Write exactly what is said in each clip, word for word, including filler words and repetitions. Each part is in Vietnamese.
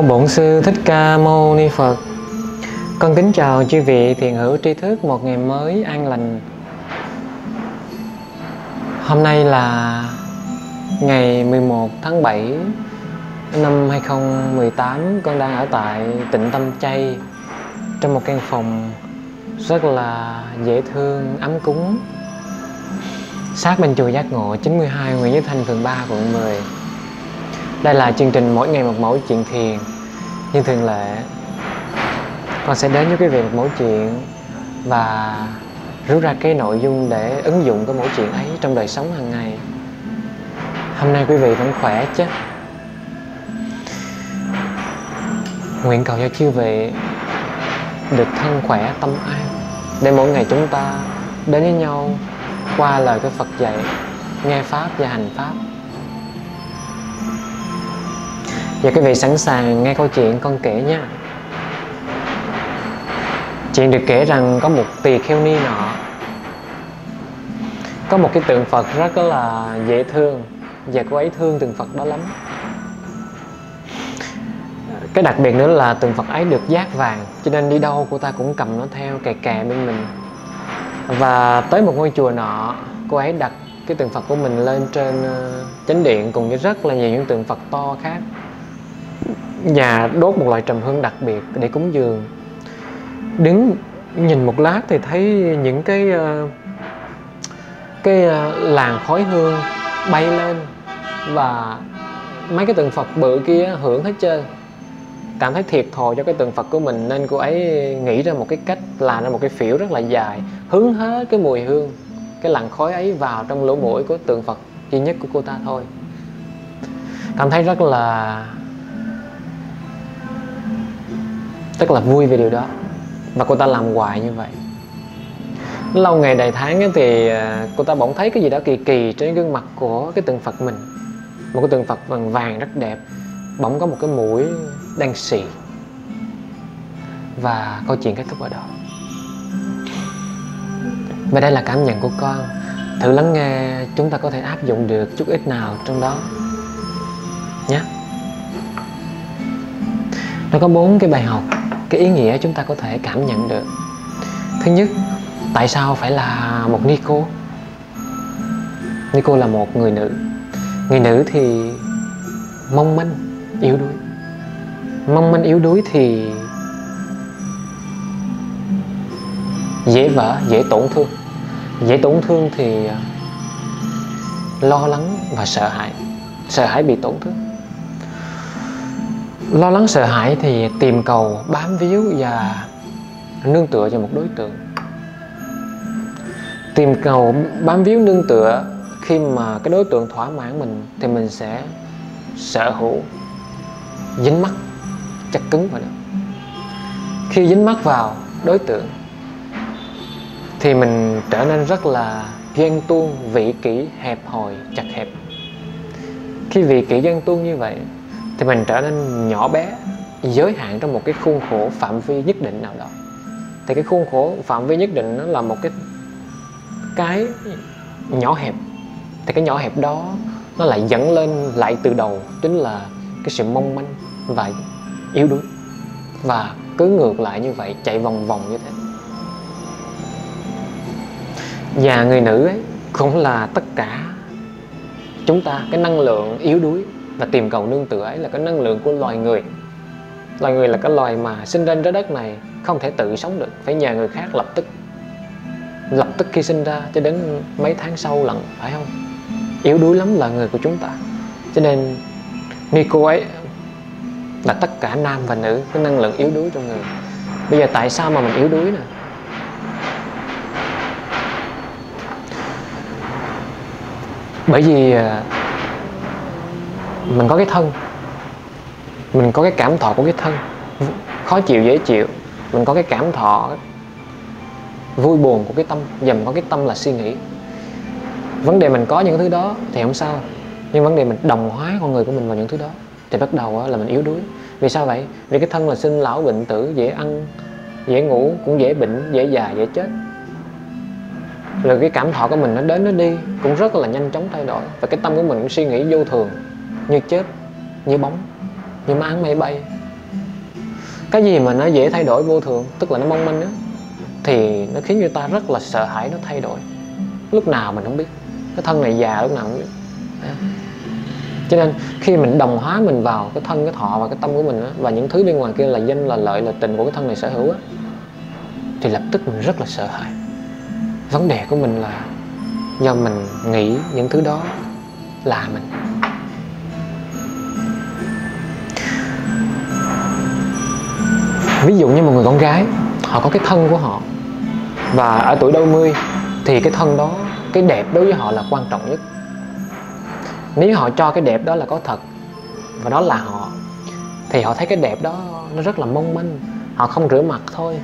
Mô Bổn Sư Thích Ca Mâu Ni Phật. Con kính chào chư vị thiền hữu tri thức một ngày mới an lành. Hôm nay là ngày mười một tháng bảy năm hai không một tám. Con đang ở tại Tịnh Tâm Chay, trong một căn phòng rất là dễ thương, ấm cúng, sát bên chùa Giác Ngộ chín mươi hai Nguyễn Chí Thanh, phường ba, quận mười. Đây là chương trình Mỗi Ngày Một Mẫu Chuyện Thiền. Như thường lệ, con sẽ đến với quý vị một mẫu chuyện và rút ra cái nội dung để ứng dụng cái mẫu chuyện ấy trong đời sống hàng ngày. Hôm nay quý vị vẫn khỏe chứ? Nguyện cầu cho chư vị được thân khỏe tâm an, để mỗi ngày chúng ta đến với nhau qua lời của Phật dạy, nghe Pháp và hành Pháp. Và quý vị sẵn sàng nghe câu chuyện con kể nha. Chuyện được kể rằng có một tỳ kheo ni nọ có một cái tượng Phật rất là dễ thương, và cô ấy thương tượng Phật đó lắm. Cái đặc biệt nữa là tượng Phật ấy được dát vàng, cho nên đi đâu cô ta cũng cầm nó theo kè kè bên mình. Và tới một ngôi chùa nọ, cô ấy đặt cái tượng Phật của mình lên trên chánh điện cùng với rất là nhiều những tượng Phật to khác. Nhà đốt một loại trầm hương đặc biệt để cúng dường. Đứng nhìn một lát thì thấy những cái cái làn khói hương bay lên, và mấy cái tượng Phật bự kia hưởng hết trơn. Cảm thấy thiệt thòi cho cái tượng Phật của mình, nên cô ấy nghĩ ra một cái cách, làm ra một cái phiểu rất là dài, hứng hết cái mùi hương, cái làn khói ấy vào trong lỗ mũi của tượng Phật duy nhất của cô ta thôi. Cảm thấy rất là Tức là vui về điều đó, và cô ta làm hoài như vậy. Lâu ngày đầy tháng thì cô ta bỗng thấy cái gì đó kỳ kỳ trên gương mặt của cái tượng Phật mình. Một cái tượng Phật vàng vàng rất đẹp, bỗng có một cái mũi đang xì. Và câu chuyện kết thúc ở đó. Và đây là cảm nhận của con. Thử lắng nghe, chúng ta có thể áp dụng được chút ít nào trong đó nhé. Nó có bốn cái bài học, cái ý nghĩa chúng ta có thể cảm nhận được. Thứ nhất, tại sao phải là một ni cô? Ni cô là một người nữ. Người nữ thì mong manh, yếu đuối. Mong manh yếu đuối thì dễ vỡ, dễ tổn thương. Dễ tổn thương thì lo lắng và sợ hãi. Sợ hãi bị tổn thương. Lo lắng sợ hãi thì tìm cầu, bám víu và nương tựa vào một đối tượng. Tìm cầu, bám víu, nương tựa. Khi mà cái đối tượng thỏa mãn mình thì mình sẽ sở hữu, dính mắc, chặt cứng vào đó. Khi dính mắc vào đối tượng thì mình trở nên rất là ghen tuông, vị kỷ, hẹp hòi, chặt hẹp. Khi vị kỷ ghen tuông như vậy thì mình trở nên nhỏ bé, giới hạn trong một cái khuôn khổ phạm vi nhất định nào đó. Thì cái khuôn khổ phạm vi nhất định nó là một cái cái nhỏ hẹp. Thì cái nhỏ hẹp đó nó lại dẫn lên lại từ đầu, chính là cái sự mong manh và yếu đuối. Và cứ ngược lại như vậy, chạy vòng vòng như thế. Và người nữ ấy cũng là tất cả chúng ta. Cái năng lượng yếu đuối và tìm cầu nương tựa ấy là cái năng lượng của loài người. Loài người là cái loài mà sinh ra trái đất này không thể tự sống được, phải nhờ người khác lập tức. Lập tức khi sinh ra cho đến mấy tháng sau lận, phải không? Yếu đuối lắm là người của chúng ta. Cho nên ni cô ấy là tất cả nam và nữ, cái năng lượng yếu đuối trong người. Bây giờ tại sao mà mình yếu đuối nè? Bởi vì mình có cái thân, mình có cái cảm thọ của cái thân, khó chịu dễ chịu. Mình có cái cảm thọ vui buồn của cái tâm, và mình có cái tâm là suy nghĩ. Vấn đề mình có những thứ đó thì không sao, nhưng vấn đề mình đồng hóa con người của mình vào những thứ đó thì bắt đầu là mình yếu đuối. Vì sao vậy? Vì cái thân là sinh lão bệnh tử, dễ ăn, dễ ngủ, cũng dễ bệnh, dễ già, dễ chết. Rồi cái cảm thọ của mình nó đến nó đi cũng rất là nhanh chóng thay đổi. Và cái tâm của mình cũng suy nghĩ vô thường, như chết, như bóng, như máng mây bay, Cái gì mà nó dễ thay đổi vô thường, tức là nó mong manh đó, thì nó khiến người ta rất là sợ hãi nó thay đổi. Lúc nào mình không biết, cái thân này già lúc nào không biết. Cho nên khi mình đồng hóa mình vào cái thân, cái thọ và cái tâm của mình đó, và những thứ bên ngoài kia là danh, là lợi, là tình của cái thân này sở hữu đó, thì lập tức mình rất là sợ hãi. Vấn đề của mình là do mình nghĩ những thứ đó là mình. Ví dụ như một người con gái, họ có cái thân của họ, và ở tuổi đôi mươi thì cái thân đó, cái đẹp đối với họ là quan trọng nhất. Nếu họ cho cái đẹp đó là có thật và đó là họ, thì họ thấy cái đẹp đó nó rất là mong manh. Họ không rửa mặt thôi,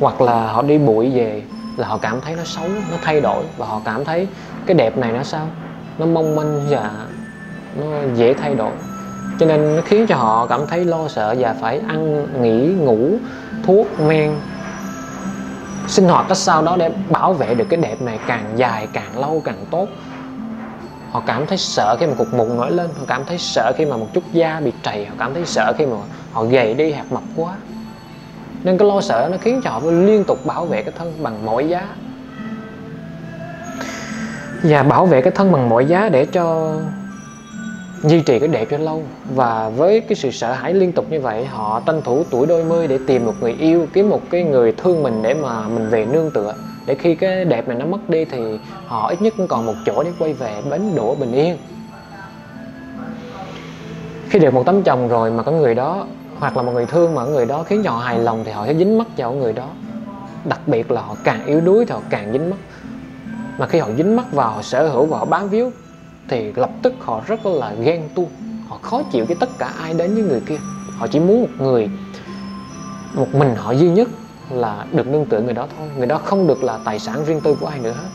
hoặc là họ đi bụi về là họ cảm thấy nó xấu, nó thay đổi, và họ cảm thấy cái đẹp này nó sao, nó mong manh và nó dễ thay đổi. Cho nên nó khiến cho họ cảm thấy lo sợ và phải ăn, nghỉ, ngủ, thuốc, men, sinh hoạt cách sau đó để bảo vệ được cái đẹp này càng dài, càng lâu, càng tốt. Họ cảm thấy sợ khi mà cục mụn nổi lên, họ cảm thấy sợ khi mà một chút da bị trầy, họ cảm thấy sợ khi mà họ gầy đi hoặc mập quá. Nên cái lo sợ nó khiến cho họ liên tục bảo vệ cái thân bằng mọi giá. Và bảo vệ cái thân bằng mọi giá để cho duy trì cái đẹp cho lâu. Và với cái sự sợ hãi liên tục như vậy, họ tranh thủ tuổi đôi mươi để tìm một người yêu, kiếm một cái người thương mình để mà mình về nương tựa. Để khi cái đẹp này nó mất đi thì họ ít nhất cũng còn một chỗ để quay về bến đỗ bình yên. Khi được một tấm chồng rồi mà có người đó, hoặc là một người thương mà người đó khiến cho họ hài lòng, thì họ sẽ dính mắc vào người đó. Đặc biệt là họ càng yếu đuối thì họ càng dính mắc. Mà khi họ dính mắc vào, họ sở hữu và họ bám víu, thì lập tức họ rất là ghen tuông. Họ khó chịu với tất cả ai đến với người kia. Họ chỉ muốn một người, một mình họ duy nhất là được nương tựa người đó thôi. Người đó không được là tài sản riêng tư của ai nữa hết.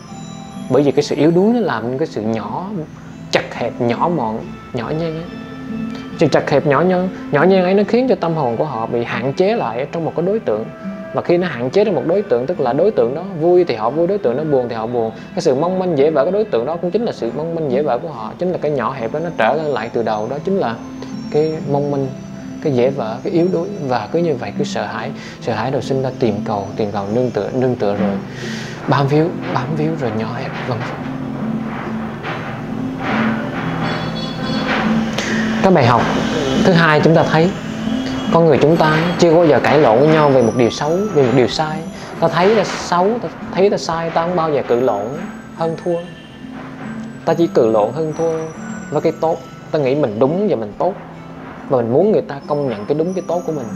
Bởi vì cái sự yếu đuối nó làm cái sự nhỏ, chặt hẹp, nhỏ mọn, nhỏ nhen ấy. Sự chặt hẹp, nhỏ nhen, nhỏ nhen ấy nó khiến cho tâm hồn của họ bị hạn chế lại trong một cái đối tượng. Và khi nó hạn chế trong một đối tượng, tức là đối tượng đó vui thì họ vui, đối tượng nó buồn thì họ buồn. Cái sự mong manh dễ vỡ của đối tượng đó cũng chính là sự mong manh dễ vỡ của họ. Chính là cái nhỏ hẹp đó nó trở lại từ đầu, đó chính là cái mong manh, cái dễ vỡ, cái yếu đuối. Và cứ như vậy cứ sợ hãi, sợ hãi đầu sinh ra tìm cầu, tìm cầu nương tựa, nương tựa rồi bám víu, bám víu rồi nhỏ hẹp, vân vân. Cái bài học thứ hai chúng ta thấy con người chúng ta chưa bao giờ cãi lộn với nhau về một điều xấu, về một điều sai. Ta thấy ta xấu, ta thấy ta sai, ta không bao giờ cự lộn hơn thua. Ta chỉ cự lộn hơn thua với cái tốt. Ta nghĩ mình đúng và mình tốt, và mình muốn người ta công nhận cái đúng, cái tốt của mình.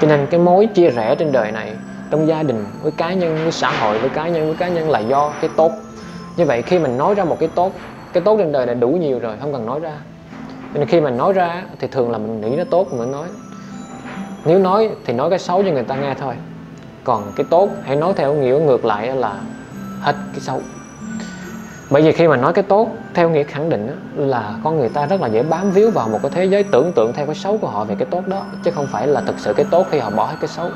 Cho nên cái mối chia rẽ trên đời này, trong gia đình, với cá nhân, với xã hội, với cá nhân, với cá nhân là do cái tốt. Như vậy khi mình nói ra một cái tốt, cái tốt trên đời này đủ nhiều rồi, không cần nói ra. Nên khi mình nói ra thì thường là mình nghĩ nó tốt mình nói. Nếu nói thì nói cái xấu cho người ta nghe thôi. Còn cái tốt hãy nói theo nghĩa ngược lại là hết cái xấu. Bởi vì khi mà nói cái tốt theo nghĩa khẳng định là con người ta rất là dễ bám víu vào một cái thế giới tưởng tượng theo cái xấu của họ về cái tốt đó, chứ không phải là thực sự cái tốt khi họ bỏ hết cái xấu.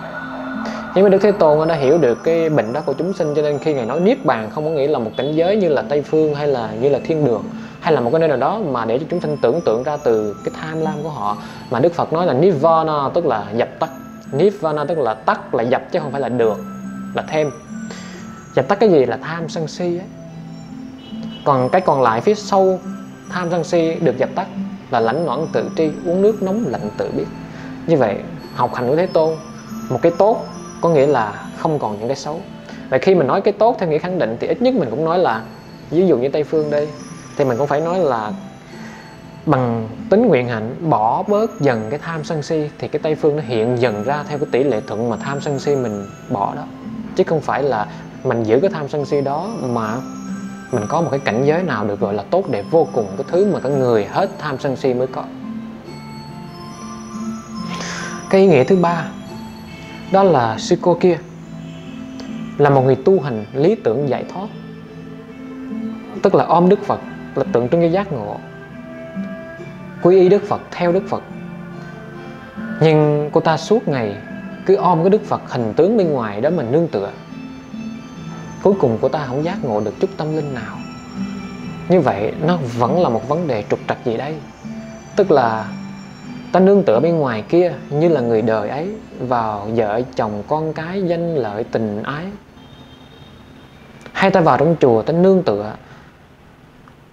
Nhưng mà Đức Thế Tôn đã hiểu được cái bệnh đó của chúng sinh, cho nên khi Ngài nói Niết Bàn không có nghĩa là một cảnh giới như là Tây Phương hay là như là thiên đường, hay là một cái nơi nào đó mà để cho chúng sinh tưởng tượng ra từ cái tham lam của họ. Mà Đức Phật nói là Nibbāna tức là dập tắt. Nibbāna tức là tắt, là dập chứ không phải là được, là thêm. Dập tắt cái gì là tham sân si ấy. Còn cái còn lại phía sau tham sân si được dập tắt là lãnh noãn tự tri, uống nước nóng lạnh tự biết. Như vậy học hành của Thế Tôn, một cái tốt có nghĩa là không còn những cái xấu. Vậy khi mình nói cái tốt theo nghĩa khẳng định thì ít nhất mình cũng nói là, ví dụ như Tây Phương đây, thì mình cũng phải nói là bằng tính nguyện hạnh bỏ bớt dần cái tham sân si, thì cái Tây Phương nó hiện dần ra theo cái tỷ lệ thuận mà tham sân si mình bỏ đó. Chứ không phải là mình giữ cái tham sân si đó mà mình có một cái cảnh giới nào được gọi là tốt đẹp vô cùng, cái thứ mà cái người hết tham sân si mới có. Cái ý nghĩa thứ ba đó là sư cô kia là một người tu hành lý tưởng giải thoát, tức là ôm Đức Phật là tượng trưng cho giác ngộ, quy y Đức Phật, theo Đức Phật. Nhưng cô ta suốt ngày cứ ôm cái Đức Phật hình tướng bên ngoài đó mình nương tựa. Cuối cùng cô ta không giác ngộ được chút tâm linh nào. Như vậy nó vẫn là một vấn đề trục trặc gì đây. Tức là Ta nương tựa bên ngoài kia như là người đời ấy, vào vợ chồng con cái, danh lợi tình ái. Hay ta vào trong chùa ta nương tựa,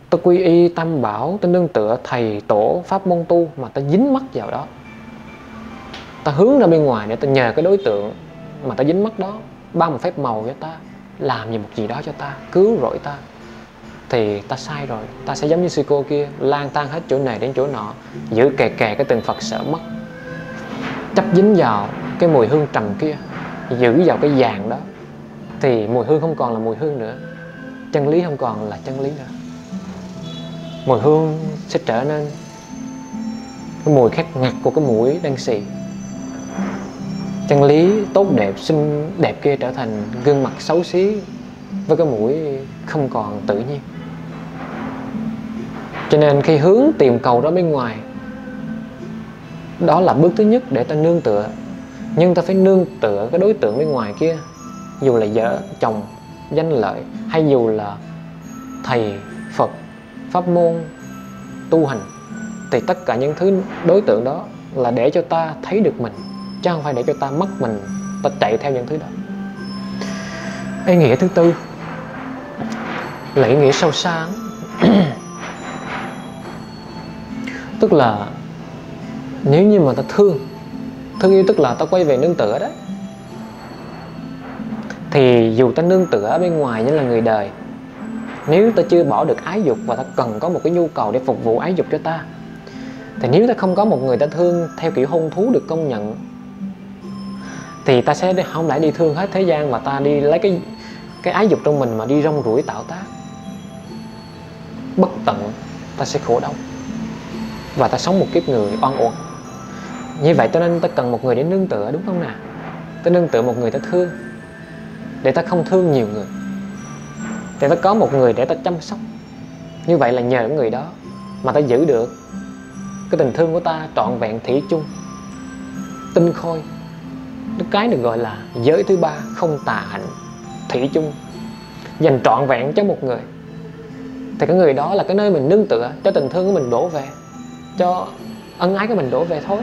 ta quy y Tam Bảo, ta nương tựa thầy tổ pháp môn tu mà ta dính mắc vào đó. Ta hướng ra bên ngoài để ta nhờ cái đối tượng mà ta dính mắc đó ban một phép màu cho ta, làm gì một gì đó cho ta, cứu rỗi ta, thì ta sai rồi. Ta sẽ giống như sư cô kia, lang thang hết chỗ này đến chỗ nọ, giữ kè kè cái từng Phật sợ mất, chấp dính vào cái mùi hương trầm kia, giữ vào cái vàng đó, thì mùi hương không còn là mùi hương nữa, chân lý không còn là chân lý nữa. Mùi hương sẽ trở nên cái mùi khét ngặt của cái mũi đang xì. Chân lý tốt đẹp xinh đẹp kia trở thành gương mặt xấu xí với cái mũi không còn tự nhiên. Cho nên khi hướng tìm cầu đó bên ngoài, đó là bước thứ nhất để ta nương tựa. Nhưng ta phải nương tựa cái đối tượng bên ngoài kia, dù là vợ chồng, danh lợi, hay dù là thầy Phật, pháp môn tu hành, thì tất cả những thứ đối tượng đó là để cho ta thấy được mình, chứ không phải để cho ta mất mình, ta chạy theo những thứ đó. Ý nghĩa thứ tư là ý nghĩa sâu xa. Tức là nếu như mà ta thương, thương yêu tức là ta quay về nương tựa đấy, thì dù ta nương tựa ở bên ngoài như là người đời, nếu ta chưa bỏ được ái dục và ta cần có một cái nhu cầu để phục vụ ái dục cho ta, thì nếu ta không có một người ta thương theo kiểu hôn thú được công nhận, thì ta sẽ không lại đi thương hết thế gian mà ta đi lấy cái cái ái dục trong mình mà đi rong ruổi tạo tác bất tận, ta sẽ khổ đau và ta sống một kiếp người oan uổng. Như vậy cho nên ta cần một người để nương tựa, đúng không nào? Ta nương tựa một người ta thương để ta không thương nhiều người, để ta có một người để ta chăm sóc. Như vậy là nhờ người đó mà ta giữ được cái tình thương của ta trọn vẹn, thủy chung, tinh khôi. Cái được gọi là giới thứ ba, không tà hạnh, thủy chung, dành trọn vẹn cho một người. Thì cái người đó là cái nơi mình nương tựa cho tình thương của mình đổ về, cho ân ái của mình đổ về thôi.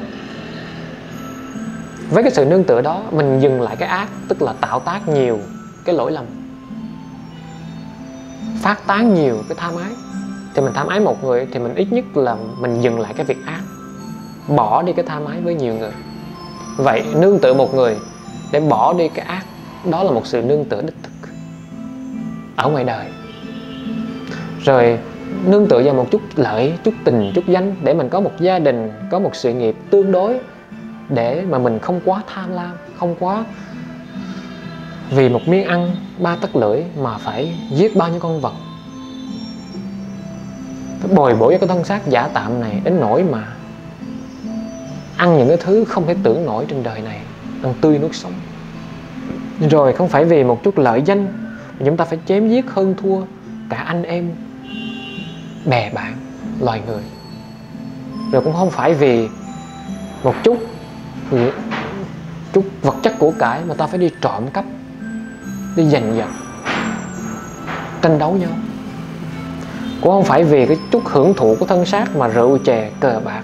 Với cái sự nương tựa đó, mình dừng lại cái ác, tức là tạo tác nhiều cái lỗi lầm, phát tán nhiều cái tham ái. Thì mình tham ái một người thì mình ít nhất là mình dừng lại cái việc ác, bỏ đi cái tham ái với nhiều người. Vậy nương tựa một người để bỏ đi cái ác, đó là một sự nương tựa đích thực ở ngoài đời. Rồi nương tựa vào một chút lợi, chút tình, chút danh, để mình có một gia đình, có một sự nghiệp tương đối, để mà mình không quá tham lam, không quá vì một miếng ăn ba tấc lưỡi mà phải giết bao nhiêu con vật, phải bồi bổ cho cái thân xác giả tạm này đến nỗi mà ăn những cái thứ không thể tưởng nổi trên đời này, ăn tươi nuốt sống. Rồi không phải vì một chút lợi danh chúng ta phải chém giết hơn thua cả anh em, bè bạn, loài người. Rồi cũng không phải vì một chút chút vật chất của cải mà ta phải đi trộm cắp, đi giành giật, tranh đấu nhau. Cũng không phải vì cái chút hưởng thụ của thân xác mà rượu chè, cờ bạc,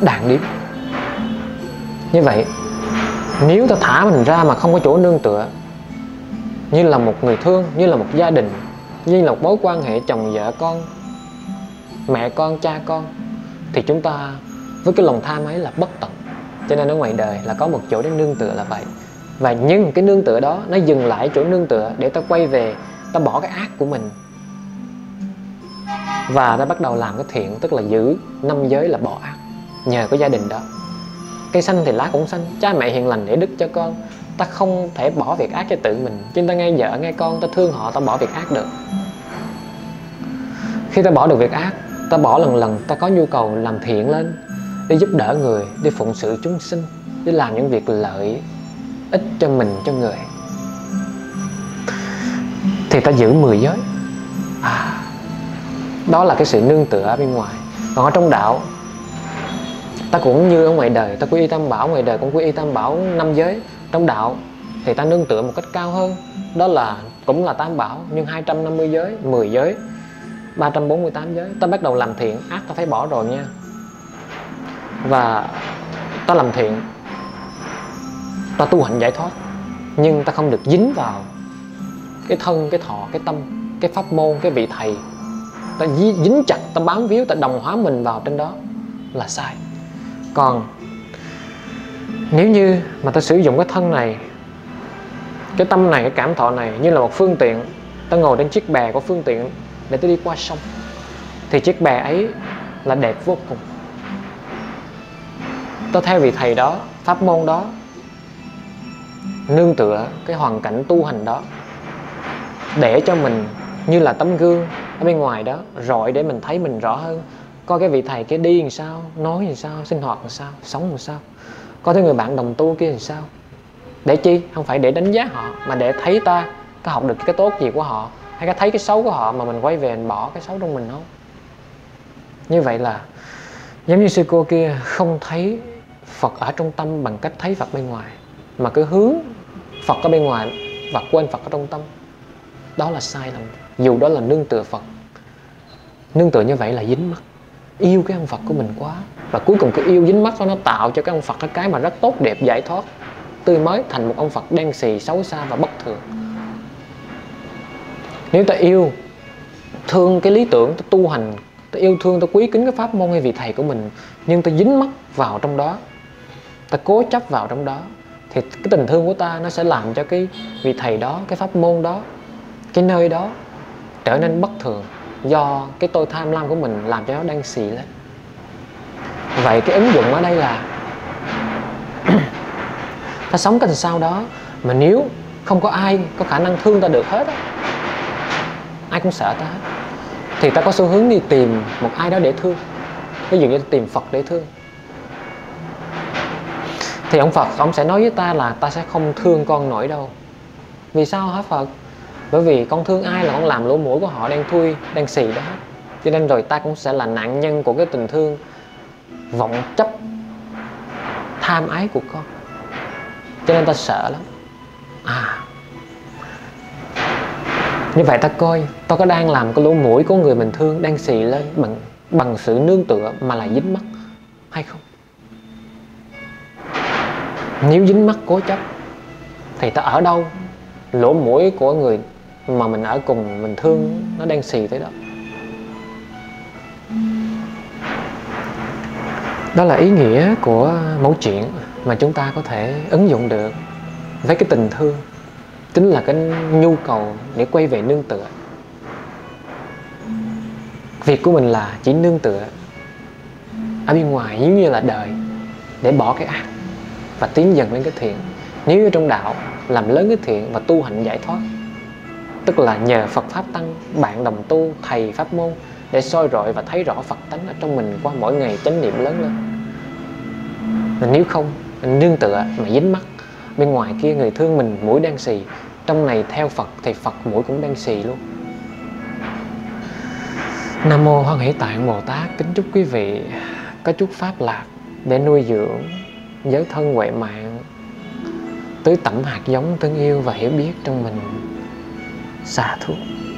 đạn điếm. Như vậy, nếu ta thả mình ra mà không có chỗ nương tựa, như là một người thương, như là một gia đình, như là một mối quan hệ chồng vợ con, mẹ con, cha con, thì chúng ta với cái lòng tham ấy là bất tận. Cho nên ở ngoài đời là có một chỗ để nương tựa là vậy. Và nhưng cái nương tựa đó nó dừng lại chỗ nương tựa để ta quay về, ta bỏ cái ác của mình và ta bắt đầu làm cái thiện, tức là giữ năm giới là bỏ ác. Nhờ có gia đình đó, cây xanh thì lá cũng xanh, cha mẹ hiền lành để đức cho con. Ta không thể bỏ việc ác cho tự mình, chứ ta ngay vợ ngay con, ta thương họ, ta bỏ việc ác được. Khi ta bỏ được việc ác, ta bỏ lần lần, ta có nhu cầu làm thiện lên, đi giúp đỡ người, đi phụng sự chúng sinh, đi làm những việc lợi ích cho mình, cho người, thì ta giữ mười giới. à, Đó là cái sự nương tựa ở bên ngoài. Còn ở trong đạo, ta cũng như ở ngoài đời, ta quy y Tam Bảo, ngoài đời cũng quy y Tam Bảo năm giới. Trong đạo thì ta nương tựa một cách cao hơn, đó là cũng là Tam Bảo nhưng hai trăm năm mươi giới, mười giới, ba trăm bốn mươi tám giới. Ta bắt đầu làm thiện, ác ta phải bỏ rồi nha. và ta làm thiện, ta tu hành giải thoát, nhưng ta không được dính vào cái thân, cái thọ, cái tâm, cái pháp môn, cái vị thầy. Ta dính chặt, ta bám víu, ta đồng hóa mình vào trên đó là sai. Còn nếu như mà ta sử dụng cái thân này, cái tâm này, cái cảm thọ này như là một phương tiện, ta ngồi trên chiếc bè của phương tiện để ta đi qua sông, thì chiếc bè ấy là đẹp vô cùng. Ta theo vị thầy đó, pháp môn đó, nương tựa cái hoàn cảnh tu hành đó, để cho mình như là tấm gương ở bên ngoài đó, rọi để mình thấy mình rõ hơn. Coi cái vị thầy kia đi làm sao, nói làm sao, sinh hoạt làm sao, sống làm sao, coi thấy người bạn đồng tu kia làm sao. Để chi? Không phải để đánh giá họ, mà để thấy ta có học được cái tốt gì của họ, hay có thấy cái xấu của họ mà mình quay về mình bỏ cái xấu trong mình không. Như vậy là giống như sư cô kia không thấy Phật ở trong tâm bằng cách thấy Phật bên ngoài, mà cứ hướng Phật ở bên ngoài và quên Phật ở trong tâm. Đó là sai lầm, dù đó là nương tựa Phật. Nương tựa như vậy là dính mắc, yêu cái ông Phật của mình quá, và cuối cùng cái yêu dính mắc đó nó tạo cho cái ông Phật cái mà rất tốt đẹp, giải thoát, tươi mới, thành một ông Phật đen xì, xấu xa và bất thường. Nếu ta yêu thương cái lý tưởng, ta tu hành, ta yêu thương, ta quý kính cái pháp môn hay vị thầy của mình, nhưng ta dính mắc vào trong đó, ta cố chấp vào trong đó, thì cái tình thương của ta nó sẽ làm cho cái vị thầy đó, cái pháp môn đó, cái nơi đó trở nên bất thường, do cái tôi tham lam của mình làm cho nó đang xì lên. Vậy cái ứng dụng ở đây là ta sống cái sao đó, mà nếu không có ai có khả năng thương ta được hết á, ai cũng sợ ta hết, thì ta có xu hướng đi tìm một ai đó để thương. Ví dụ như tìm Phật để thương, thì ông Phật ông sẽ nói với ta là ta sẽ không thương con nổi đâu. Vì sao hả Phật? Bởi vì con thương ai là con làm lỗ mũi của họ đang thui, đang xì đó. Cho nên rồi ta cũng sẽ là nạn nhân của cái tình thương vọng chấp tham ái của con. Cho nên ta sợ lắm. À, như vậy ta coi ta có đang làm cái lỗ mũi của người mình thương đang xì lên bằng, bằng sự nương tựa mà là dính mắc hay không? Nếu dính mắc cố chấp thì ta ở đâu lỗ mũi của người mà mình ở cùng, mình thương, nó đang xì tới đó. Đó là ý nghĩa của mẫu chuyện mà chúng ta có thể ứng dụng được với cái tình thương, chính là cái nhu cầu để quay về nương tựa. Việc của mình là chỉ nương tựa ở bên ngoài giống như là đời, để bỏ cái ác và tiến dần lên cái thiện. Nếu như trong đạo làm lớn cái thiện và tu hành giải thoát, tức là nhờ Phật Pháp Tăng, bạn đồng tu, thầy pháp môn để soi rọi và thấy rõ Phật tánh ở trong mình qua mỗi ngày chánh niệm lớn lên. Và nếu không, nương tựa mà dính mắc bên ngoài kia, người thương mình mũi đang xì, trong này theo Phật thì Phật mũi cũng đang xì luôn. Nam Mô Hoan Hỷ Tạng Bồ Tát. Kính chúc quý vị có chút pháp lạc để nuôi dưỡng giới thân huệ mạng, tưới tẩm hạt giống thương yêu và hiểu biết trong mình. Xả thuốc.